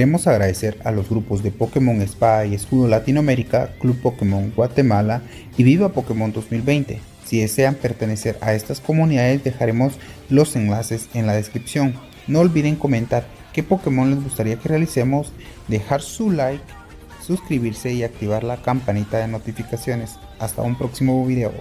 Queremos agradecer a los grupos de Pokémon Espada y Escudo Latinoamérica, Club Pokémon Guatemala y Viva Pokémon 2020. Si desean pertenecer a estas comunidades, dejaremos los enlaces en la descripción. No olviden comentar qué Pokémon les gustaría que realicemos, dejar su like, suscribirse y activar la campanita de notificaciones. Hasta un próximo video.